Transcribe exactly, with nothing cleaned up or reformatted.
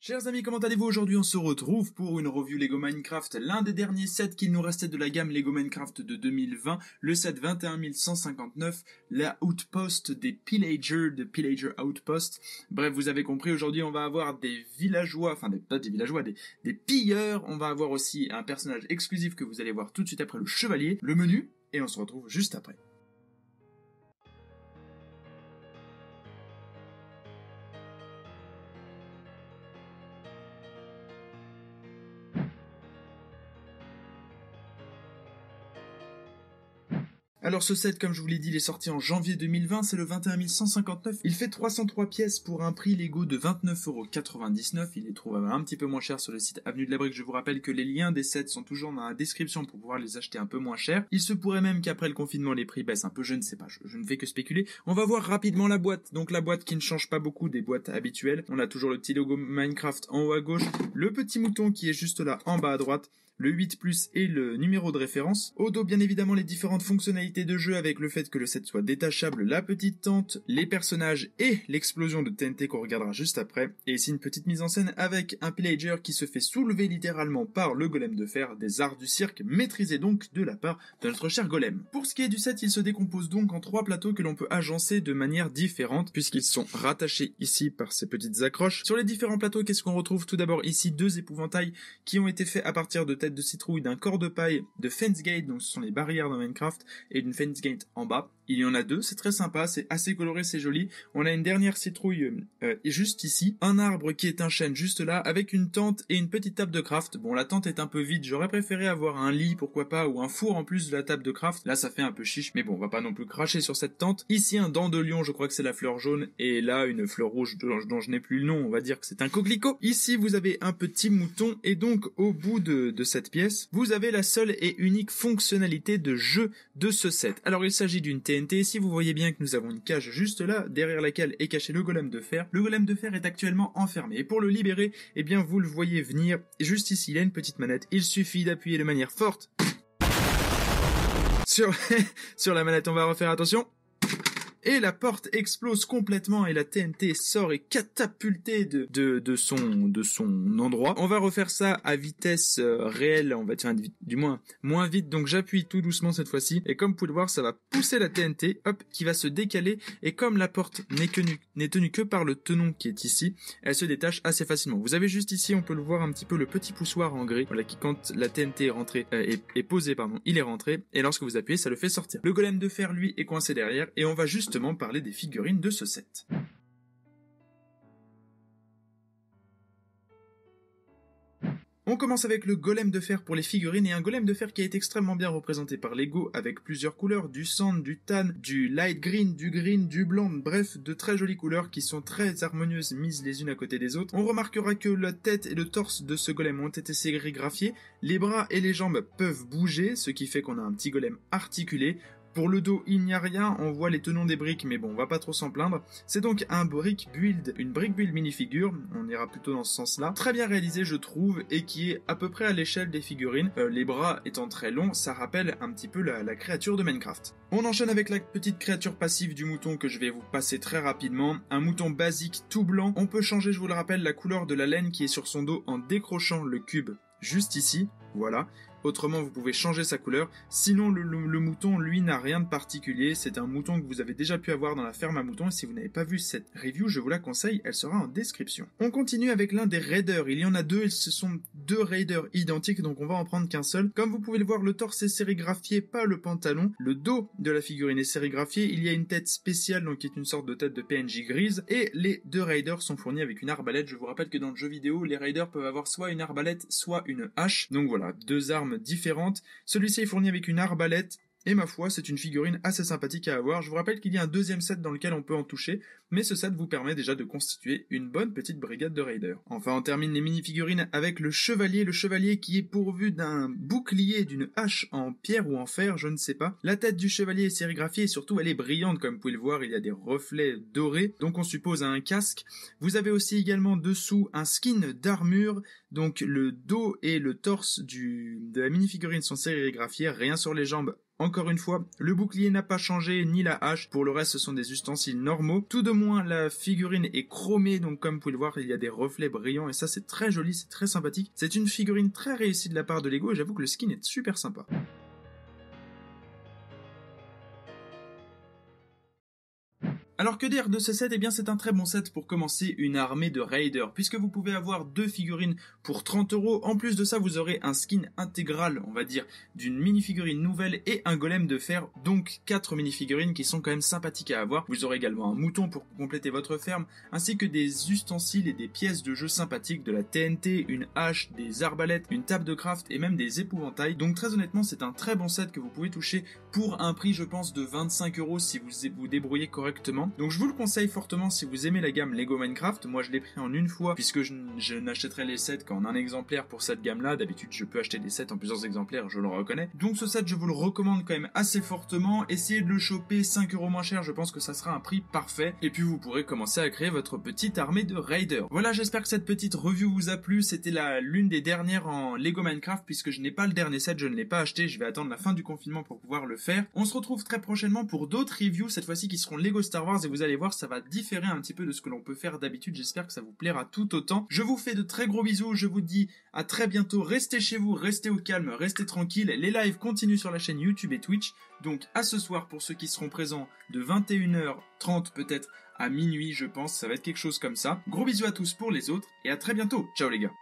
Chers amis, comment allez-vous aujourd'hui? On se retrouve pour une review Lego Minecraft, l'un des derniers sets qu'il nous restait de la gamme Lego Minecraft de deux mille vingt, le set vingt et un mille cent cinquante-neuf, la Outpost des Pillagers, de Pillager Outpost. Bref, vous avez compris, aujourd'hui on va avoir des villageois, enfin des, pas des villageois, des, des pilleurs, on va avoir aussi un personnage exclusif que vous allez voir tout de suite après le chevalier, le menu, et on se retrouve juste après. Alors ce set, comme je vous l'ai dit, il est sorti en janvier deux mille vingt, c'est le vingt et un mille cent cinquante-neuf. Il fait trois cent trois pièces pour un prix Lego de vingt-neuf euros quatre-vingt-dix-neuf. Il est trouvable un petit peu moins cher sur le site Avenue de la Brique. Je vous rappelle que les liens des sets sont toujours dans la description pour pouvoir les acheter un peu moins cher. Il se pourrait même qu'après le confinement, les prix baissent un peu, je ne sais pas, je, je ne fais que spéculer. On va voir rapidement la boîte, donc la boîte qui ne change pas beaucoup des boîtes habituelles. On a toujours le petit logo Minecraft en haut à gauche, le petit mouton qui est juste là en bas à droite, le huit plus et le numéro de référence. Au dos, bien évidemment, les différentes fonctionnalités de jeu avec le fait que le set soit détachable, la petite tente, les personnages et l'explosion de T N T qu'on regardera juste après. Et ici, une petite mise en scène avec un pillager qui se fait soulever littéralement par le golem de fer, des arts du cirque, maîtrisés donc de la part de notre cher golem. Pour ce qui est du set, il se décompose donc en trois plateaux que l'on peut agencer de manière différente puisqu'ils sont rattachés ici par ces petites accroches. Sur les différents plateaux, qu'est-ce qu'on retrouve? Tout d'abord ici, deux épouvantails qui ont été faits à partir de de citrouille, d'un corps de paille, de fence gate, donc ce sont les barrières dans Minecraft, et d'une fence gate en bas. Il y en a deux, c'est très sympa, c'est assez coloré, c'est joli. On a une dernière citrouille euh, juste ici, un arbre qui est un chêne juste là, avec une tente et une petite table de craft. Bon, la tente est un peu vide, j'aurais préféré avoir un lit, pourquoi pas, ou un four en plus de la table de craft. Là, ça fait un peu chiche, mais bon, on va pas non plus cracher sur cette tente. Ici, un dent de lion, je crois que c'est la fleur jaune, et là, une fleur rouge dont je n'ai plus le nom, on va dire que c'est un coquelicot. Ici, vous avez un petit mouton, et donc, au bout de, de cette pièce, vous avez la seule et unique fonctionnalité de jeu de ce set. Alors, il s'agit d'une T N T. Si vous voyez bien que nous avons une cage juste là, derrière laquelle est caché le golem de fer. Le golem de fer est actuellement enfermé. Et pour le libérer, eh bien vous le voyez venir. Juste ici, il y a une petite manette. Il suffit d'appuyer de manière forte sur, sur la manette. On va refaire attention. Et la porte explose complètement et la T N T sort et catapultée de, de, de, son, de son endroit. On va refaire ça à vitesse euh, réelle, on va dire du moins moins vite. Donc j'appuie tout doucement cette fois-ci. Et comme vous pouvez le voir, ça va pousser la T N T, hop, qui va se décaler. Et comme la porte n'est que n'est tenue que par le tenon qui est ici, elle se détache assez facilement. Vous avez juste ici, on peut le voir un petit peu, le petit poussoir en gris. Voilà, qui quand la T N T est rentrée, euh, est, est posée, pardon, il est rentré. Et lorsque vous appuyez, ça le fait sortir. Le golem de fer, lui, est coincé derrière. Et on va juste parler des figurines de ce set. On commence avec le golem de fer pour les figurines, et un golem de fer qui est extrêmement bien représenté par Lego avec plusieurs couleurs, du sand, du tan, du light green, du green, du blanc, bref, de très jolies couleurs qui sont très harmonieuses mises les unes à côté des autres. On remarquera que la tête et le torse de ce golem ont été sérigraphiés, les bras et les jambes peuvent bouger, ce qui fait qu'on a un petit golem articulé. Pour le dos, il n'y a rien, on voit les tenons des briques, mais bon, on va pas trop s'en plaindre. C'est donc un brick build, une brick build minifigure, on ira plutôt dans ce sens-là. Très bien réalisé, je trouve, et qui est à peu près à l'échelle des figurines. Euh, les bras étant très longs, ça rappelle un petit peu la, la créature de Minecraft. On enchaîne avec la petite créature passive du mouton que je vais vous passer très rapidement. Un mouton basique tout blanc. On peut changer, je vous le rappelle, la couleur de la laine qui est sur son dos en décrochant le cube juste ici, voilà. Autrement, vous pouvez changer sa couleur. Sinon, le, le, le mouton, lui, n'a rien de particulier. C'est un mouton que vous avez déjà pu avoir dans la ferme à moutons. Et si vous n'avez pas vu cette review, je vous la conseille. Elle sera en description. On continue avec l'un des raiders. Il y en a deux. Et ce sont deux raiders identiques. Donc, on va en prendre qu'un seul. Comme vous pouvez le voir, le torse est sérigraphié, pas le pantalon. Le dos de la figurine est sérigraphié. Il y a une tête spéciale, donc qui est une sorte de tête de P N J grise. Et les deux raiders sont fournis avec une arbalète. Je vous rappelle que dans le jeu vidéo, les raiders peuvent avoir soit une arbalète, soit une hache. Donc voilà, deux armes différentes. Celui-ci est fourni avec une arbalète et ma foi, c'est une figurine assez sympathique à avoir. Je vous rappelle qu'il y a un deuxième set dans lequel on peut en toucher, mais ce set vous permet déjà de constituer une bonne petite brigade de raiders. Enfin, on termine les mini-figurines avec le chevalier, le chevalier qui est pourvu d'un bouclier, d'une hache en pierre ou en fer, je ne sais pas. La tête du chevalier est sérigraphiée et surtout elle est brillante, comme vous pouvez le voir, il y a des reflets dorés, donc on suppose un casque. Vous avez aussi également dessous un skin d'armure, donc le dos et le torse du... de la mini-figurine sont sérigraphiés, rien sur les jambes, Encore une fois, le bouclier n'a pas changé, ni la hache. Pour le reste, ce sont des ustensiles normaux. Tout de moins, la figurine est chromée, donc comme vous pouvez le voir, il y a des reflets brillants, et ça c'est très joli, c'est très sympathique. C'est une figurine très réussie de la part de Lego, et j'avoue que le skin est super sympa. Alors que dire de ce set? Eh bien c'est un très bon set pour commencer une armée de raiders, puisque vous pouvez avoir deux figurines pour trente euros. En plus de ça, vous aurez un skin intégral, on va dire, d'une minifigurine nouvelle et un golem de fer, donc quatre minifigurines qui sont quand même sympathiques à avoir. Vous aurez également un mouton pour compléter votre ferme, ainsi que des ustensiles et des pièces de jeu sympathiques, de la T N T, une hache, des arbalètes, une table de craft et même des épouvantails. Donc très honnêtement, c'est un très bon set que vous pouvez toucher pour un prix, je pense, de vingt-cinq euros si vous vous débrouillez correctement. Donc je vous le conseille fortement si vous aimez la gamme Lego Minecraft. Moi je l'ai pris en une fois puisque je, je n'achèterai les sets qu'en un exemplaire pour cette gamme là. D'habitude je peux acheter des sets en plusieurs exemplaires, je le reconnais. Donc ce set je vous le recommande quand même assez fortement. Essayez de le choper cinq euros moins cher, je pense que ça sera un prix parfait. Et puis vous pourrez commencer à créer votre petite armée de raiders. Voilà, j'espère que cette petite review vous a plu. C'était la l'une des dernières en Lego Minecraft puisque je n'ai pas le dernier set, je ne l'ai pas acheté. Je vais attendre la fin du confinement pour pouvoir le faire. On se retrouve très prochainement pour d'autres reviews, cette fois-ci qui seront Lego Star Wars. Et vous allez voir, ça va différer un petit peu de ce que l'on peut faire d'habitude. J'espère que ça vous plaira tout autant. Je vous fais de très gros bisous. Je vous dis à très bientôt. Restez chez vous, restez au calme, restez tranquille. Les lives continuent sur la chaîne YouTube et Twitch. Donc à ce soir pour ceux qui seront présents de vingt et une heures trente peut-être à minuit je pense. Ça va être quelque chose comme ça. Gros bisous à tous pour les autres et à très bientôt. Ciao les gars.